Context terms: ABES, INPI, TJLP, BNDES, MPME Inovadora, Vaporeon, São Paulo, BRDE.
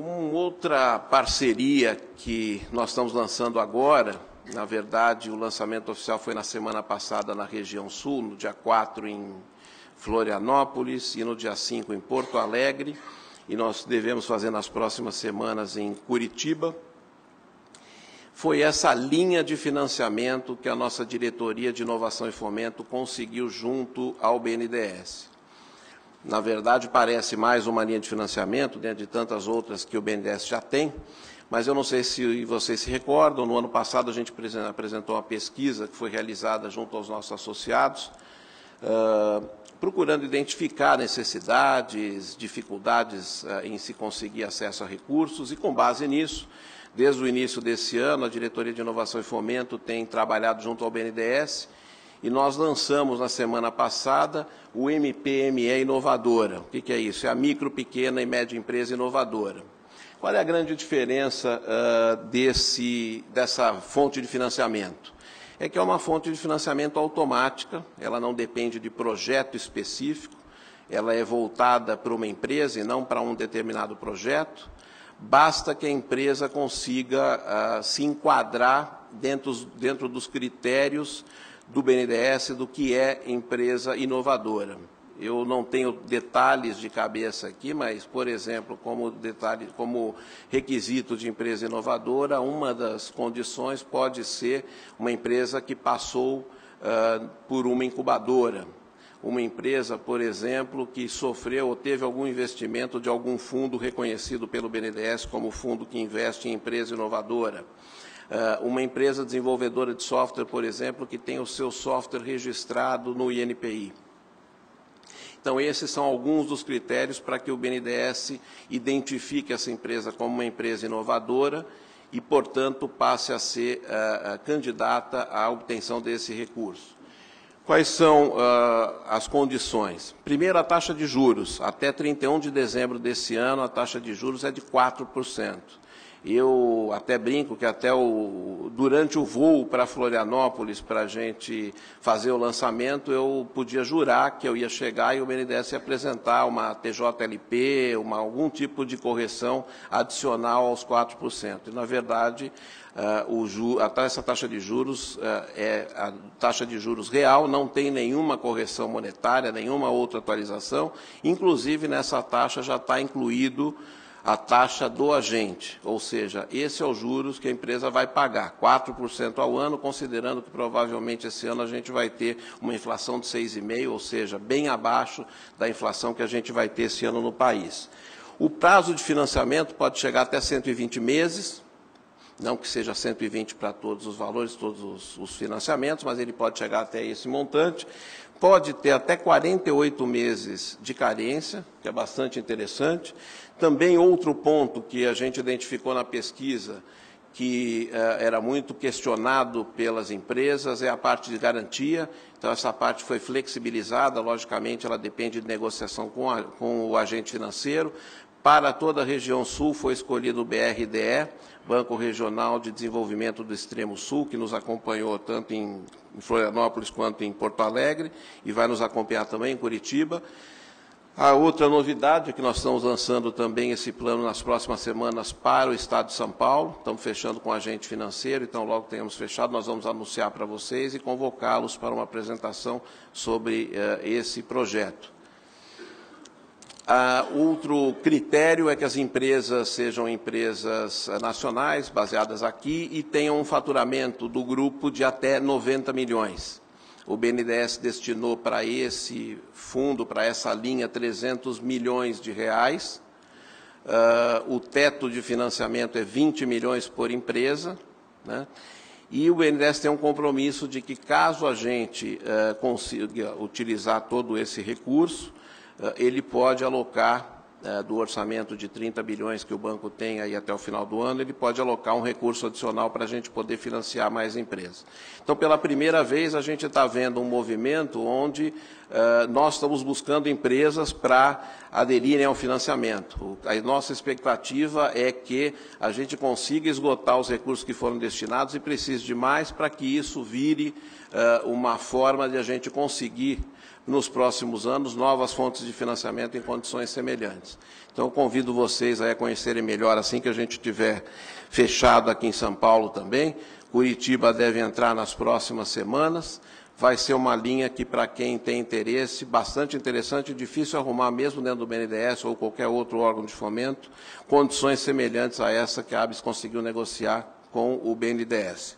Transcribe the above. Uma outra parceria que nós estamos lançando agora, na verdade, o lançamento oficial foi na semana passada na região sul, no dia 4 em Florianópolis e no dia 5 em Porto Alegre, e nós devemos fazer nas próximas semanas em Curitiba. Foi essa linha de financiamento que a nossa Diretoria de Inovação e Fomento conseguiu junto ao BNDES. Na verdade, parece mais uma linha de financiamento, dentro de tantas outras que o BNDES já tem, mas eu não sei se vocês se recordam, no ano passado a gente apresentou uma pesquisa que foi realizada junto aos nossos associados, procurando identificar necessidades, dificuldades em se conseguir acesso a recursos, e com base nisso, desde o início desse ano, a Diretoria de Inovação e Fomento tem trabalhado junto ao BNDES, e nós lançamos na semana passada o MPME Inovadora. O que é isso? É a micro, pequena e média empresa inovadora. Qual é a grande diferença dessa fonte de financiamento? É que é uma fonte de financiamento automática, ela não depende de projeto específico, ela é voltada para uma empresa e não para um determinado projeto. Basta que a empresa consiga se enquadrar dentro dos critérios do BNDES do que é empresa inovadora. Eu não tenho detalhes de cabeça aqui, mas, por exemplo, como requisito de empresa inovadora, uma das condições pode ser uma empresa que passou por uma incubadora. Uma empresa, por exemplo, que sofreu ou teve algum investimento de algum fundo reconhecido pelo BNDES como fundo que investe em empresa inovadora. Uma empresa desenvolvedora de software, por exemplo, que tem o seu software registrado no INPI. Então, esses são alguns dos critérios para que o BNDES identifique essa empresa como uma empresa inovadora e, portanto, passe a ser candidata à obtenção desse recurso. Quais são as condições? Primeiro, a taxa de juros. Até 31 de dezembro desse ano, a taxa de juros é de 4%. Eu até brinco que durante o voo para Florianópolis, para a gente fazer o lançamento, eu podia jurar que eu ia chegar e o BNDES ia apresentar uma TJLP, algum tipo de correção adicional aos 4%. E, na verdade, essa taxa de juros é a taxa de juros real, não tem nenhuma correção monetária, nenhuma outra atualização. Inclusive, nessa taxa já está incluído a taxa do agente, ou seja, esse é o juros que a empresa vai pagar, 4% ao ano, considerando que provavelmente esse ano a gente vai ter uma inflação de 6,5%, ou seja, bem abaixo da inflação que a gente vai ter esse ano no país. O prazo de financiamento pode chegar até 120 meses, não que seja 120 para todos os valores, todos os financiamentos, mas ele pode chegar até esse montante. Pode ter até 48 meses de carência, que é bastante interessante. Também outro ponto que a gente identificou na pesquisa, que era muito questionado pelas empresas, é a parte de garantia. Então, essa parte foi flexibilizada, logicamente, ela depende de negociação com o agente financeiro. Para toda a região sul foi escolhido o BRDE, Banco Regional de Desenvolvimento do Extremo Sul, que nos acompanhou tanto em Florianópolis quanto em Porto Alegre e vai nos acompanhar também em Curitiba. A outra novidade é que nós estamos lançando também esse plano nas próximas semanas para o Estado de São Paulo. Estamos fechando com o agente financeiro, então logo tenhamos fechado, nós vamos anunciar para vocês e convocá-los para uma apresentação sobre esse projeto. Outro critério é que as empresas sejam empresas nacionais, baseadas aqui, e tenham um faturamento do grupo de até 90 milhões. O BNDES destinou para esse fundo, para essa linha, 300 milhões de reais. O teto de financiamento é 20 milhões por empresa, né? E o BNDES tem um compromisso de que, caso a gente consiga utilizar todo esse recurso, ele pode alocar, do orçamento de 30 bilhões que o banco tem aí até o final do ano, ele pode alocar um recurso adicional para a gente poder financiar mais empresas. Então, pela primeira vez, a gente está vendo um movimento onde nós estamos buscando empresas para aderirem ao financiamento. A nossa expectativa é que a gente consiga esgotar os recursos que foram destinados e precise de mais para que isso vire uma forma de a gente conseguir, nos próximos anos, novas fontes de financiamento em condições semelhantes. Então, eu convido vocês a conhecerem melhor assim que a gente tiver fechado aqui em São Paulo também. Curitiba deve entrar nas próximas semanas. Vai ser uma linha que, para quem tem interesse, bastante interessante, difícil arrumar mesmo dentro do BNDES ou qualquer outro órgão de fomento, condições semelhantes a essa que a ABES conseguiu negociar com o BNDES.